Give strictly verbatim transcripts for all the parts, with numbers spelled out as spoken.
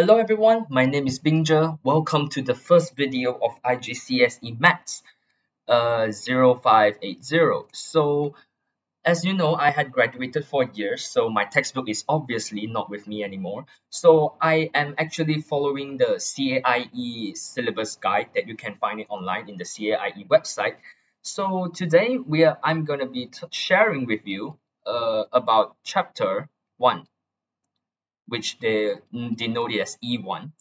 Hello everyone, my name is Bingjer. Welcome to the first video of I G C S E Maths uh, zero five eight zero. So, as you know, I had graduated for years, so my textbook is obviously not with me anymore. So, I am actually following the C A I E syllabus guide that you can find it online in the C A I E website. So, today we are, I'm going to be t sharing with you uh, about Chapter one. Which they denoted as E one,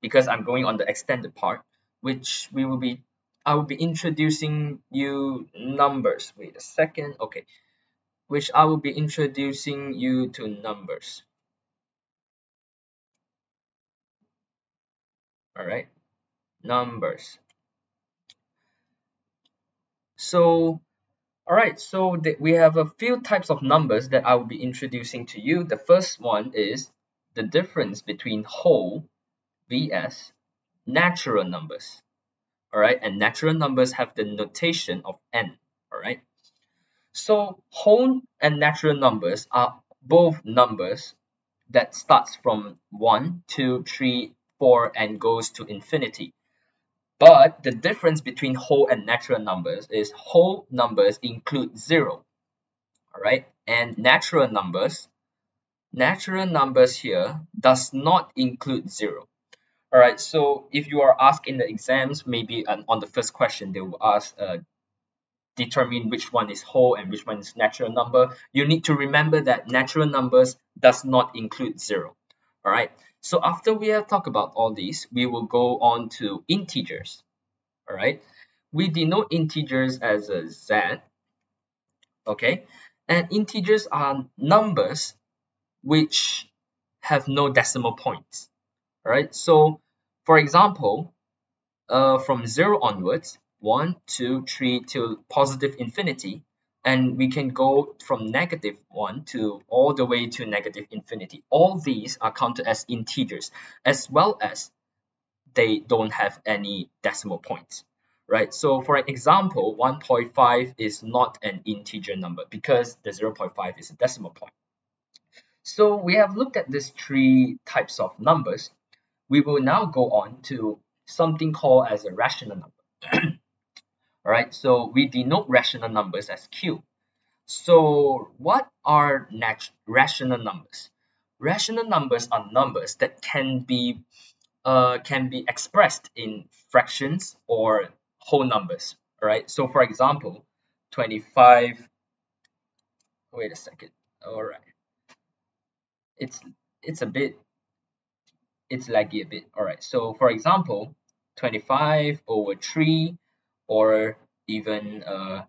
because I'm going on the extended part, which we will be, I will be introducing you numbers. Wait a second, okay. Which I will be introducing you to numbers. All right, numbers. So, Alright, so we have a few types of numbers that I will be introducing to you. The first one is the difference between whole versus natural numbers. Alright, and natural numbers have the notation of n. Alright, so whole and natural numbers are both numbers that starts from one, two, three, four and goes to infinity. But the difference between whole and natural numbers is whole numbers include zero, all right? And natural numbers, natural numbers here does not include zero, all right? So if you are asked in the exams, maybe on the first question, they will ask, uh, determine which one is whole and which one is natural number. You need to remember that natural numbers does not include zero, all right? So after we have talked about all these, we will go on to integers. All right, we denote integers as a z. Okay, and integers are numbers which have no decimal points. All right, so for example, uh, from zero onwards, one, two, three till positive infinity, and we can go from negative one to all the way to negative infinity. All these are counted as integers, as well as they don't have any decimal points, right? So for an example, one point five is not an integer number because the zero point five is a decimal point. So we have looked at these three types of numbers. We will now go on to something called as a rational number. Alright, so we denote rational numbers as Q. So what are rational numbers? Rational numbers are numbers that can be uh, can be expressed in fractions or whole numbers. Alright, so for example, twenty-five. Wait a second. Alright. It's it's a bit it's laggy a bit. Alright, so for example, twenty-five over three. Or even uh,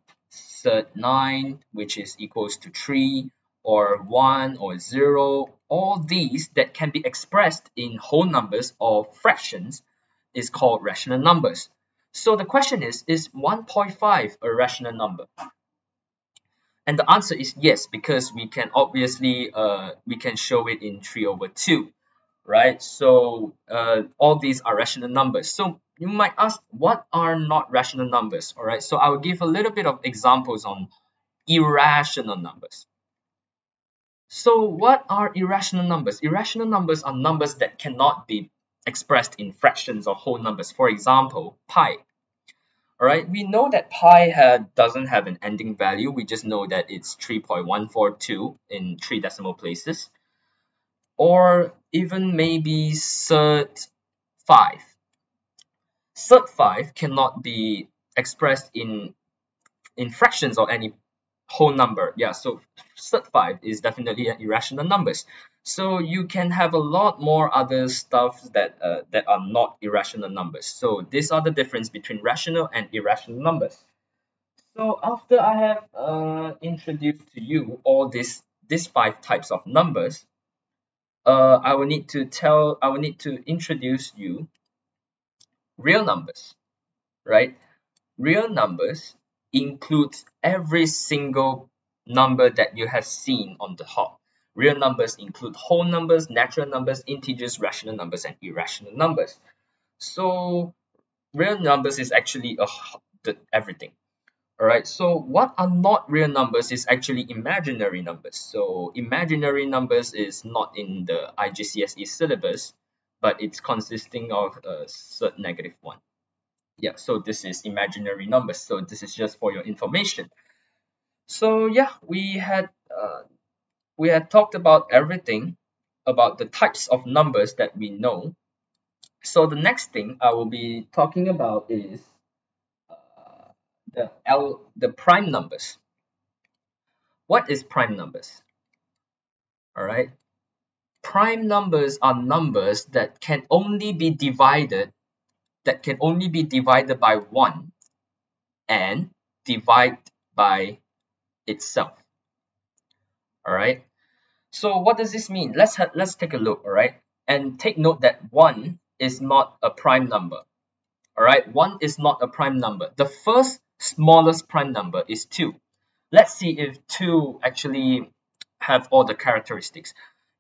nine, which is equals to three, or one, or zero. All these that can be expressed in whole numbers or fractions is called rational numbers. So the question is, is one point five a rational number? And the answer is yes, because we can obviously, uh, we can show it in three over two, right? So uh, all these are rational numbers. So you might ask, what are not rational numbers? All right, so I will give a little bit of examples on irrational numbers. So what are irrational numbers? Irrational numbers are numbers that cannot be expressed in fractions or whole numbers. For example, pi. All right, we know that pi had, doesn't have an ending value. We just know that it's three point one four two in three decimal places. Or even maybe third five. third five cannot be expressed in in fractions or any whole number. Yeah, so third five is definitely an irrational numbers. So you can have a lot more other stuff that uh, that are not irrational numbers. So these are the difference between rational and irrational numbers. So after I have uh, introduced to you all these these five types of numbers, uh, I will need to tell I will need to introduce you real numbers, right? Real numbers includes every single number that you have seen on the top. Real numbers include whole numbers, natural numbers, integers, rational numbers, and irrational numbers. So real numbers is actually a, the, everything. All right, so what are not real numbers is actually imaginary numbers. So imaginary numbers is not in the I G C S E syllabus, but it's consisting of a cert negative one. Yeah, so this is imaginary numbers. So this is just for your information. So yeah, we had uh, we had talked about everything about the types of numbers that we know. So the next thing I will be talking about is uh, the L the prime numbers. What is prime numbers? All right, prime numbers are numbers that can only be divided that can only be divided by one and divide by itself. All right. So what does this mean? Let's let's take a look. All right, and take note that one is not a prime number. All right, one is not a prime number. The first smallest prime number is two. Let's see if two actually have all the characteristics.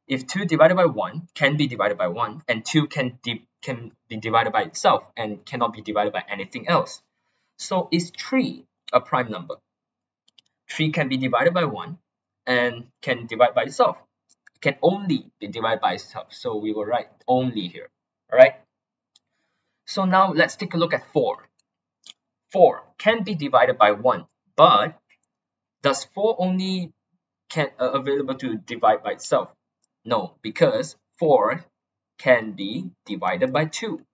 If two divided by one can be divided by one, and two can can be divided by itself and cannot be divided by anything else. So is three a prime number? three can be divided by one and can divide by itself. It can only be divided by itself. So we will write only here. All right. So now let's take a look at four. four can be divided by one, but does four only can uh, available to divide by itself? No, because four can be divided by two.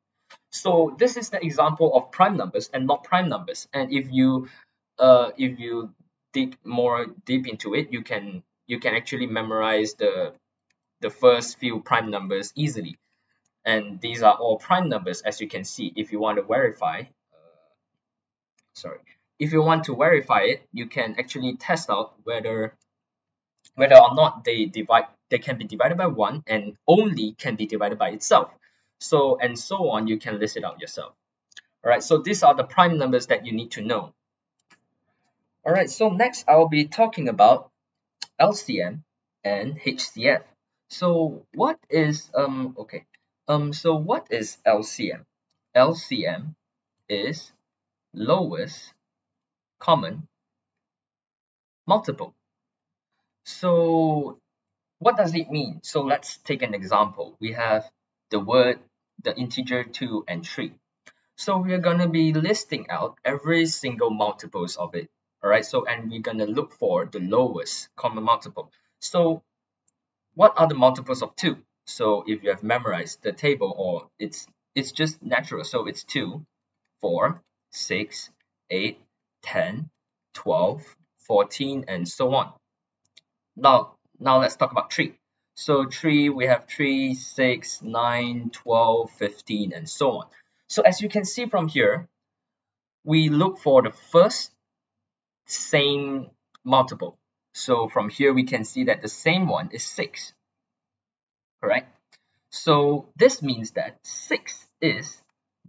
So this is the example of prime numbers and not prime numbers. And if you uh if you dig more deep into it, you can you can actually memorize the the first few prime numbers easily. And these are all prime numbers, as you can see. If you want to verify, uh, sorry, if you want to verify it, you can actually test out whether whether or not they divide, they can be divided by one and only can be divided by itself. So and so on, you can list it out yourself. All right. So these are the prime numbers that you need to know. All right. So next, I will be talking about L C M and H C F. So what is um okay. Um, so what is L C M? L C M is lowest common multiple. So what does it mean? So let's take an example. We have the word, the integer two and three. So we're going to be listing out every single multiples of it. All right. So and we're going to look for the lowest common multiple. So what are the multiples of two? So if you have memorized the table, or it's it's just natural. So it's two, four, six, eight, ten, twelve, fourteen, and so on. Now, now let's talk about three. So three, we have three, six, nine, twelve, fifteen, and so on. So as you can see from here, we look for the first same multiple. So from here, we can see that the same one is six. Correct. So this means that six is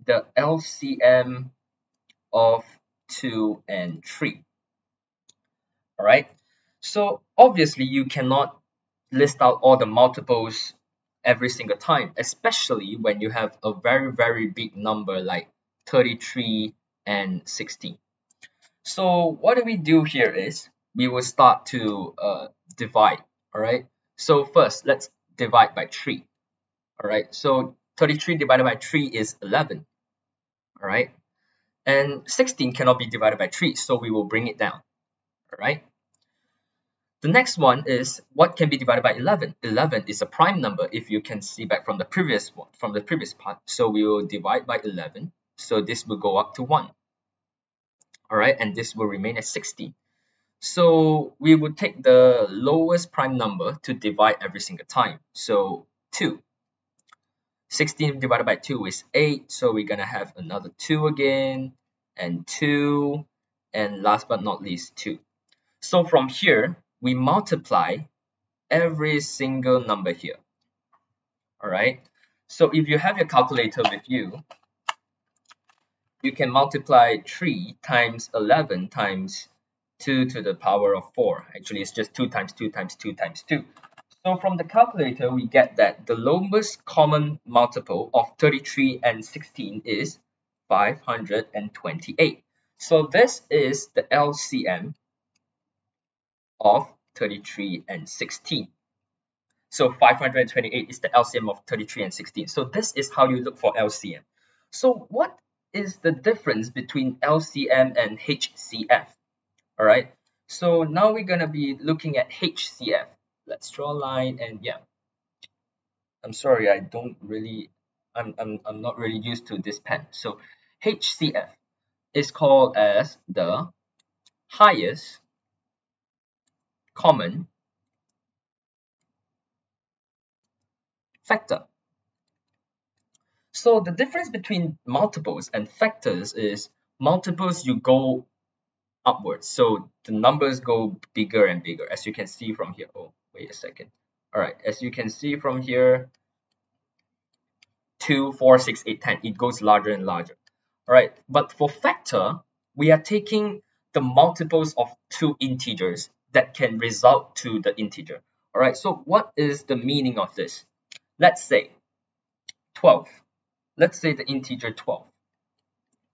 the L C M of two and three. All right. So obviously you cannot list out all the multiples every single time, especially when you have a very, very big number like thirty-three and sixteen. So what do we do here is we will start to uh, divide. All right. So first, let's divide by three. All right, so thirty-three divided by three is eleven. All right, and sixteen cannot be divided by three, so we will bring it down. All right, the next one is what can be divided by eleven. eleven is a prime number, if you can see back from the previous one, from the previous part. So we will divide by eleven, so this will go up to one. All right, and this will remain at sixteen. So we would take the lowest prime number to divide every single time. So two. sixteen divided by two is eight. So we're going to have another two again, and two, and last but not least, two. So from here, we multiply every single number here. All right. So if you have your calculator with you, you can multiply three times eleven times two to the power of four. Actually, it's just two times two times two times two. So from the calculator, we get that the lowest common multiple of thirty-three and sixteen is five hundred twenty-eight. So this is the L C M of thirty-three and sixteen. So five hundred twenty-eight is the L C M of thirty-three and sixteen. So this is how you look for L C M. So what is the difference between L C M and H C F? All right. So now we're going to be looking at H C F. Let's draw a line and yeah. I'm sorry, I don't really, I'm, I'm, I'm not really used to this pen. So H C F is called as the highest common factor. So the difference between multiples and factors is multiples you go upwards. So the numbers go bigger and bigger, as you can see from here. Oh, wait a second. All right, as you can see from here, two, four, six, eight, ten, it goes larger and larger. All right, but for factor, we are taking the multiples of two integers that can result to the integer. All right, so what is the meaning of this? Let's say twelve. Let's say the integer twelve.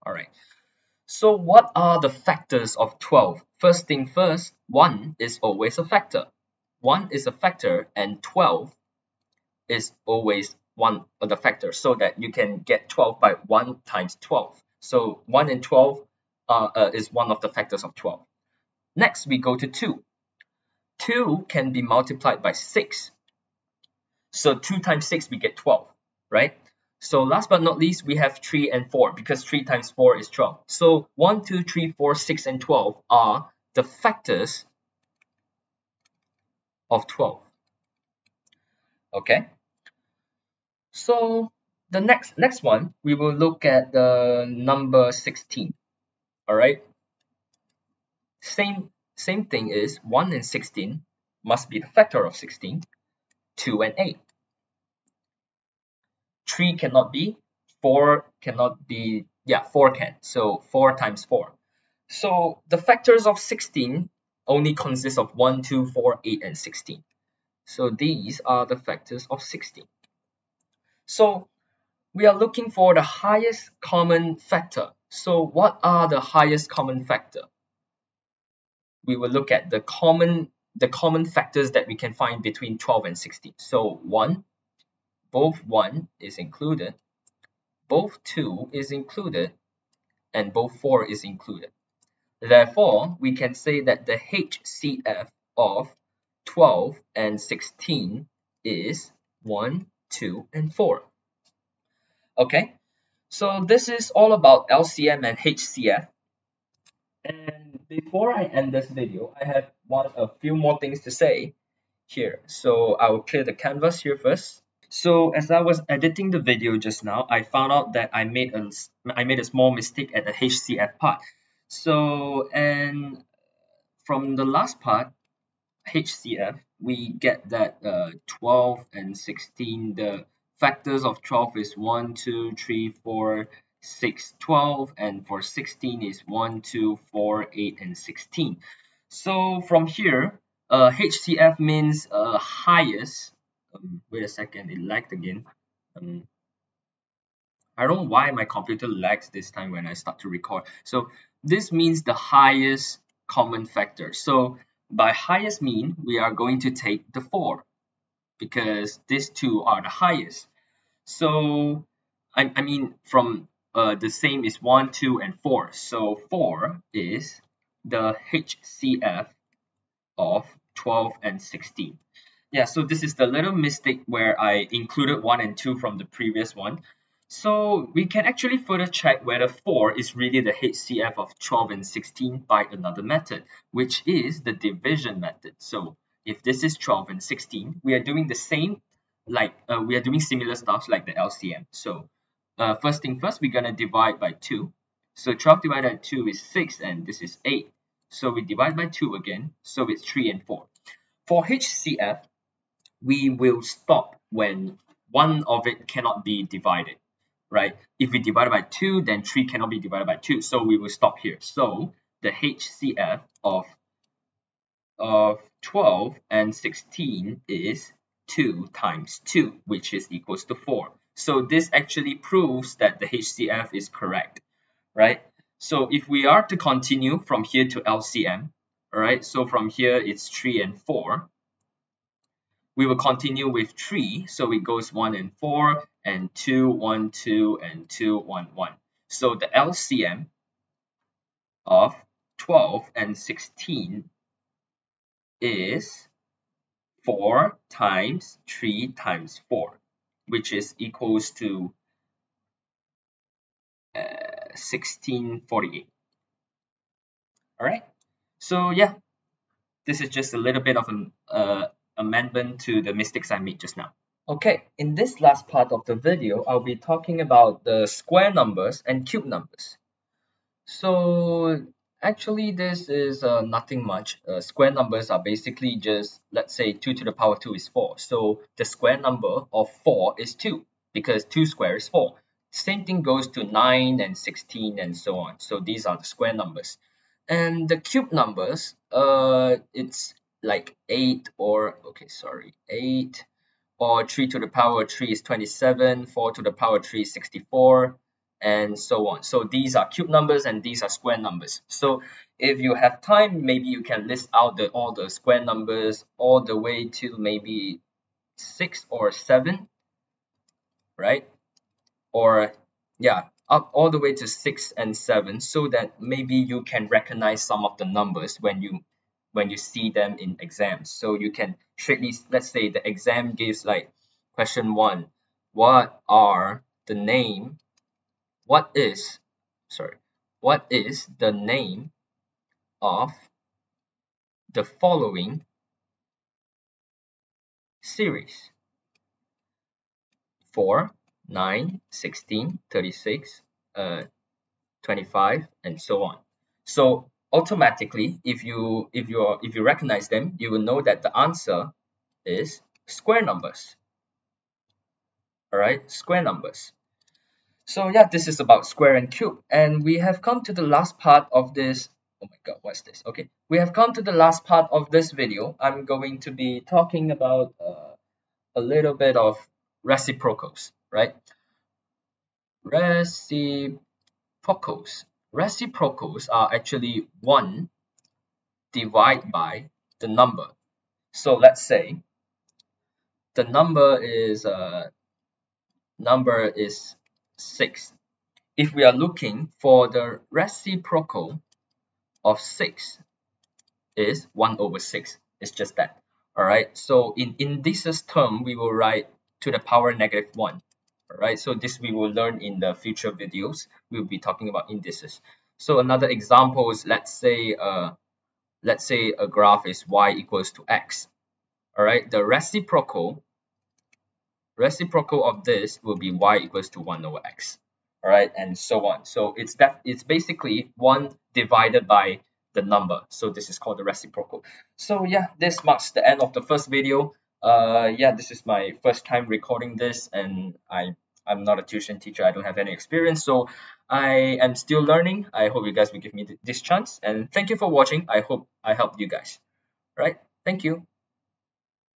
All right. So what are the factors of twelve? First thing first, one is always a factor. one is a factor and twelve is always one of the factors, so that you can get twelve by one times twelve. So one and twelve uh, uh, is one of the factors of twelve. Next, we go to two. two can be multiplied by six. So two times six, we get twelve, right? So last but not least, we have three and four, because three times four is twelve. So one, two, three, four, six, and twelve are the factors of twelve. Okay? So the next next one, we will look at the number sixteen. All right? Same, same thing is one and sixteen must be the factor of sixteen, two and eight. three cannot be, four cannot be, yeah, four can. So four times four. So the factors of sixteen only consist of one, two, four, eight, and sixteen. So these are the factors of sixteen. So we are looking for the highest common factor. So what are the highest common factor? We will look at the common, the common factors that we can find between twelve and sixteen. So one, both one is included, both two is included, and both four is included. Therefore, we can say that the H C F of twelve and sixteen is one, two, and four. Okay, so this is all about L C M and H C F. And before I end this video, I have one a few more things to say here. So I will clear the canvas here first. So as I was editing the video just now, I found out that I made a, I made a small mistake at the H C F part. So, and from the last part, H C F, we get that uh, twelve and sixteen, the factors of twelve is one, two, three, four, six, twelve, and for sixteen is one, two, four, eight, and sixteen. So from here, uh, H C F means uh, highest. Um, wait a second, it lagged again. Um, I don't know why my computer lags this time when I start to record. So this means the highest common factor. So by highest mean, we are going to take the four, because these two are the highest. So I, I mean, from uh, the same is one, two, and four. So four is the H C F of twelve and sixteen. Yeah, so this is the little mistake where I included one and two from the previous one. So we can actually further check whether four is really the H C F of twelve and sixteen by another method, which is the division method. So if this is twelve and sixteen, we are doing the same, like uh, we are doing similar stuff like the L C M. So uh, first thing first, we're going to divide by two. So twelve divided by two is six, and this is eight. So we divide by two again, so it's three and four. For H C F, we will stop when one of it cannot be divided. Right? If we divide by two, then three cannot be divided by two. So we will stop here. So the H C F of, of twelve and sixteen is two times two, which is equals to four. So this actually proves that the H C F is correct. Right? So if we are to continue from here to L C M, all right, so from here it's three and four. we will continue with three, so it goes one and four, and two, one, two, and two, one, one. So the L C M of twelve and sixteen is four times three times four, which is equals to uh, sixteen forty-eight. All right, so yeah, this is just a little bit of an uh, amendment to the mistakes I made just now. Okay, in this last part of the video, I'll be talking about the square numbers and cube numbers. So actually, this is uh, nothing much. Uh, square numbers are basically just, let's say two to the power two is four. So the square number of four is two, because two squared is four. Same thing goes to nine and sixteen and so on. So these are the square numbers. And the cube numbers, uh, it's like eight or, okay, sorry, eight, or three to the power three is twenty-seven, four to the power three is sixty-four, and so on. So these are cube numbers and these are square numbers. So if you have time, maybe you can list out the, all the square numbers all the way to maybe six or seven, right? Or, yeah, up all the way to six and seven, so that maybe you can recognize some of the numbers when you when you see them in exams. So you can strictly, let's say the exam gives like question one, what are the name, what is, sorry, what is the name of the following series? four, nine, sixteen, thirty-six, uh, twenty-five, and so on. So automatically, if you if you are, if you recognize them, you will know that the answer is square numbers. All right, square numbers. So yeah, this is about square and cube, and we have come to the last part of this. Oh my god, what's this? Okay, we have come to the last part of this video. I'm going to be talking about uh, a little bit of reciprocals, right? Reciprocals. Reciprocals are actually one divided by the number. So let's say the number is uh, number is six. If we are looking for the reciprocal of six, is one over six. It's just that. All right. So in indices term, we will write to the power negative one. All right. So this we will learn in the future videos. We'll be talking about indices. So another example is, let's say uh, let's say a graph is y equals to x. All right. The reciprocal. Reciprocal of this will be y equals to one over x, all right, and so on. So it's that it's basically one divided by the number. So this is called the reciprocal. So yeah, this marks the end of the first video. Uh, yeah, this is my first time recording this, and I I'm not a tuition teacher. I don't have any experience, so I am still learning. I hope you guys will give me th this chance, and thank you for watching. I hope I helped you guys. All right, thank you.